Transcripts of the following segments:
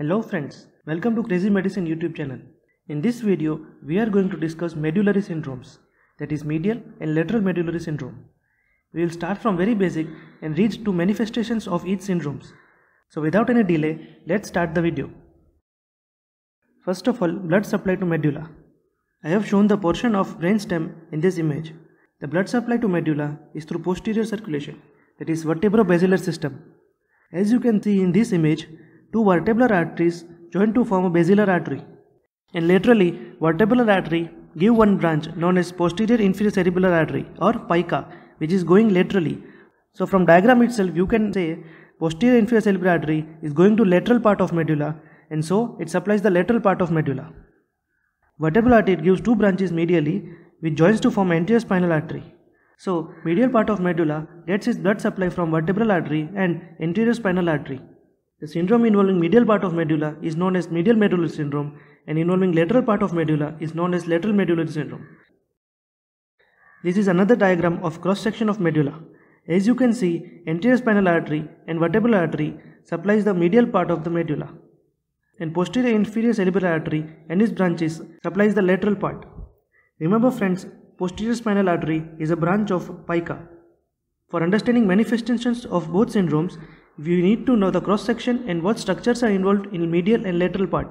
Hello friends, welcome to Crazy Medicine YouTube channel. In this video, we are going to discuss medullary syndromes, that is medial and lateral medullary syndrome. We will start from very basic and reach to manifestations of each syndromes. So without any delay, let's start the video. First of all, blood supply to medulla. I have shown the portion of brainstem in this image. The blood supply to medulla is through posterior circulation, that is vertebro-basilar system. As you can see in this image, two vertebral arteries join to form a basilar artery, and laterally vertebral artery give one branch known as posterior inferior cerebellar artery or PICA, which is going laterally. So from diagram itself you can say posterior inferior cerebellar artery is going to lateral part of medulla, and so it supplies the lateral part of medulla. Vertebral artery gives two branches medially which joins to form anterior spinal artery. So medial part of medulla gets its blood supply from vertebral artery and anterior spinal artery. The syndrome involving medial part of medulla is known as medial medullary syndrome, and involving lateral part of medulla is known as lateral medullary syndrome. This is another diagram of cross section of medulla. As you can see, anterior spinal artery and vertebral artery supplies the medial part of the medulla, and posterior inferior cerebellar artery and its branches supplies the lateral part. Remember friends, posterior spinal artery is a branch of PICA. For understanding manifestations of both syndromes, we need to know the cross section and what structures are involved in medial and lateral part.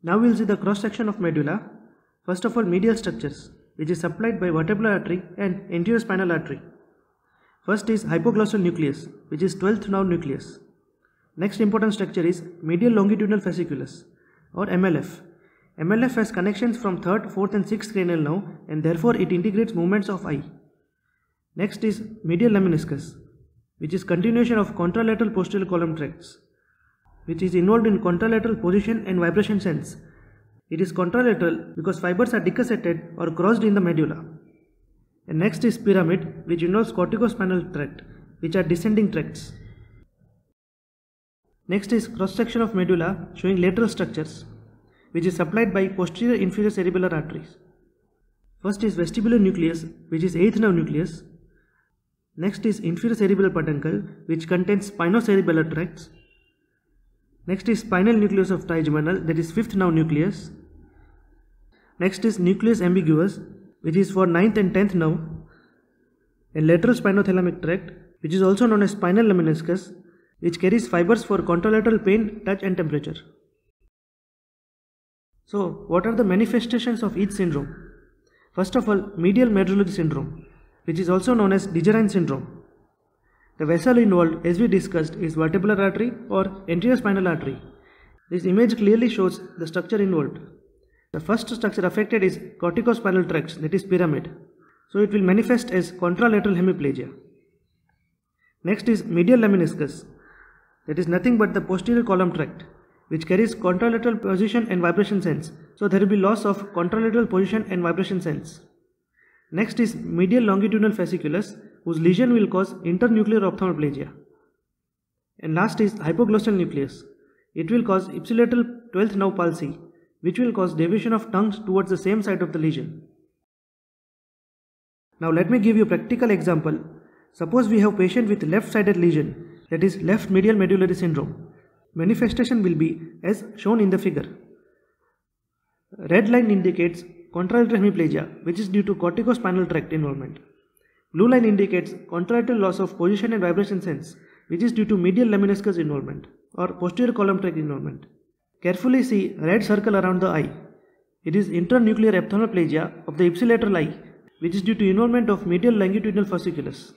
Now we will see the cross section of medulla. First of all, medial structures, which is supplied by vertebral artery and anterior spinal artery. First is hypoglossal nucleus, which is 12th nerve nucleus. Next important structure is medial longitudinal fasciculus or MLF. MLF has connections from 3rd, 4th and 6th cranial nerve, and therefore it integrates movements of eye. Next is medial lemniscus, which is continuation of contralateral posterior column tracts, which is involved in contralateral position and vibration sense. It is contralateral because fibers are decussated or crossed in the medulla. And next is pyramid, which involves corticospinal tract, which are descending tracts. Next is cross section of medulla showing lateral structures, which is supplied by posterior inferior cerebellar arteries. First is vestibular nucleus, which is 8th nerve nucleus. Next is inferior cerebellar peduncle, which contains spinocerebellar tracts. Next is spinal nucleus of trigeminal, that is 5th nerve nucleus. Next is nucleus ambiguous, which is for 9th and 10th nerve. And lateral spinothalamic tract, which is also known as spinal lemniscus, which carries fibers for contralateral pain, touch and temperature. So what are the manifestations of each syndrome? First of all, medial medullary syndrome, which is also known as Dejerine syndrome. The vessel involved, as we discussed, is vertebral artery or anterior spinal artery. This image clearly shows the structure involved. The first structure affected is corticospinal tract, that is pyramid. So it will manifest as contralateral hemiplegia. Next is medial lemniscus, that is nothing but the posterior column tract, which carries contralateral position and vibration sense. So there will be loss of contralateral position and vibration sense. Next is medial longitudinal fasciculus, whose lesion will cause internuclear ophthalmoplegia. And last is hypoglossal nucleus. It will cause ipsilateral 12th nerve palsy, which will cause deviation of tongues towards the same side of the lesion. Now let me give you a practical example. Suppose we have patient with left-sided lesion, that is left medial medullary syndrome. Manifestation will be as shown in the figure. Red line indicates contralateral hemiplegia, which is due to corticospinal tract involvement. Blue line indicates contralateral loss of position and vibration sense, which is due to medial lemniscus involvement or posterior column tract involvement. Carefully see red circle around the eye. It is internuclear ophthalmoplegia of the ipsilateral eye, which is due to involvement of medial longitudinal fasciculus.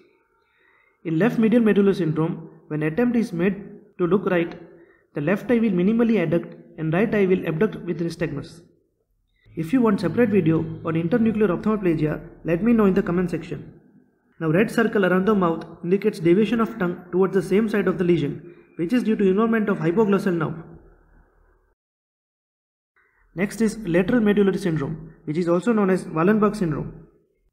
In left medial medullary syndrome, when attempt is made to look right, the left eye will minimally adduct and right eye will abduct with nystagmus. If you want separate video on internuclear ophthalmoplegia, let me know in the comment section. Now red circle around the mouth indicates deviation of tongue towards the same side of the lesion, which is due to involvement of hypoglossal nerve. Next is lateral medullary syndrome, which is also known as Wallenberg syndrome.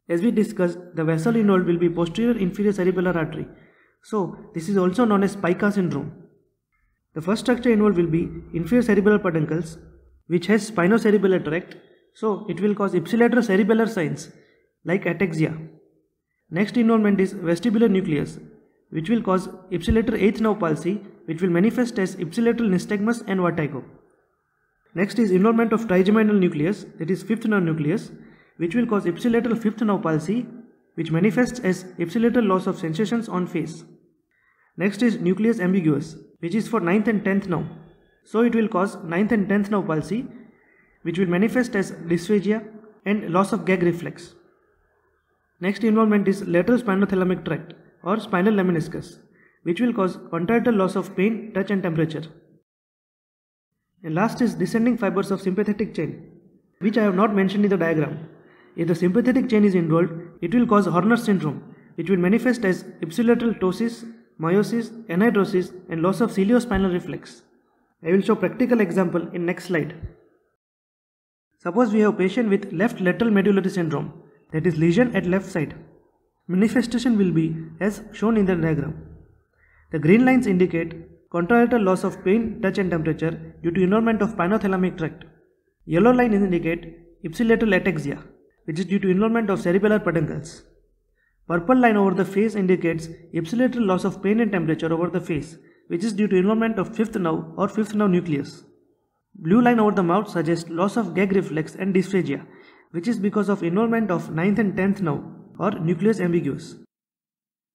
As we discussed, the vessel involved will be posterior inferior cerebellar artery. So this is also known as PICA syndrome. The first structure involved will be inferior cerebellar peduncles, which has spinocerebellar tract, so it will cause ipsilateral cerebellar signs like ataxia. Next involvement is vestibular nucleus, which will cause ipsilateral 8th nerve palsy, which will manifest as ipsilateral nystagmus and vertigo. Next is involvement of trigeminal nucleus, that is fifth nerve nucleus, which will cause ipsilateral fifth nerve palsy, which manifests as ipsilateral loss of sensations on face. Next is nucleus ambiguous, which is for 9th and 10th nerve. So it will cause 9th and 10th nerve palsy, which will manifest as dysphagia and loss of gag reflex. Next involvement is lateral spinothalamic tract or spinal laminischus, which will cause contralateral loss of pain, touch and temperature. And last is descending fibers of sympathetic chain, which I have not mentioned in the diagram. If the sympathetic chain is involved, it will cause Horner syndrome, which will manifest as ipsilateral ptosis, meiosis, anhidrosis and loss of ciliospinal reflex. I will show practical example in next slide. Suppose we have patient with left lateral medullary syndrome, that is lesion at left side. Manifestation will be as shown in the diagram. The green lines indicate contralateral loss of pain, touch and temperature due to involvement of spinothalamic tract. Yellow lines indicate ipsilateral ataxia, which is due to involvement of cerebellar peduncles. Purple line over the face indicates ipsilateral loss of pain and temperature over the face, which is due to involvement of fifth nerve or fifth nerve nucleus. Blue line over the mouth suggests loss of gag reflex and dysphagia, which is because of involvement of 9th and 10th nerve or nucleus ambiguous.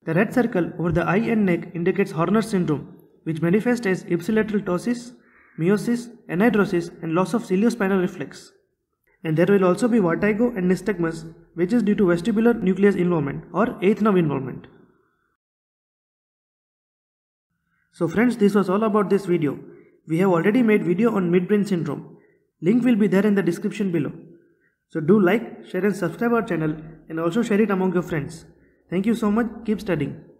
The red circle over the eye and neck indicates Horner syndrome, which manifests as ipsilateral ptosis, meiosis, anhidrosis and loss of ciliospinal reflex. And there will also be vertigo and nystagmus, which is due to vestibular nucleus involvement or 8th nerve involvement. So friends, this was all about this video. We have already made video on midbrain syndrome. Link will be there in the description below. So do like, share and subscribe our channel and also share it among your friends. Thank you so much. Keep studying.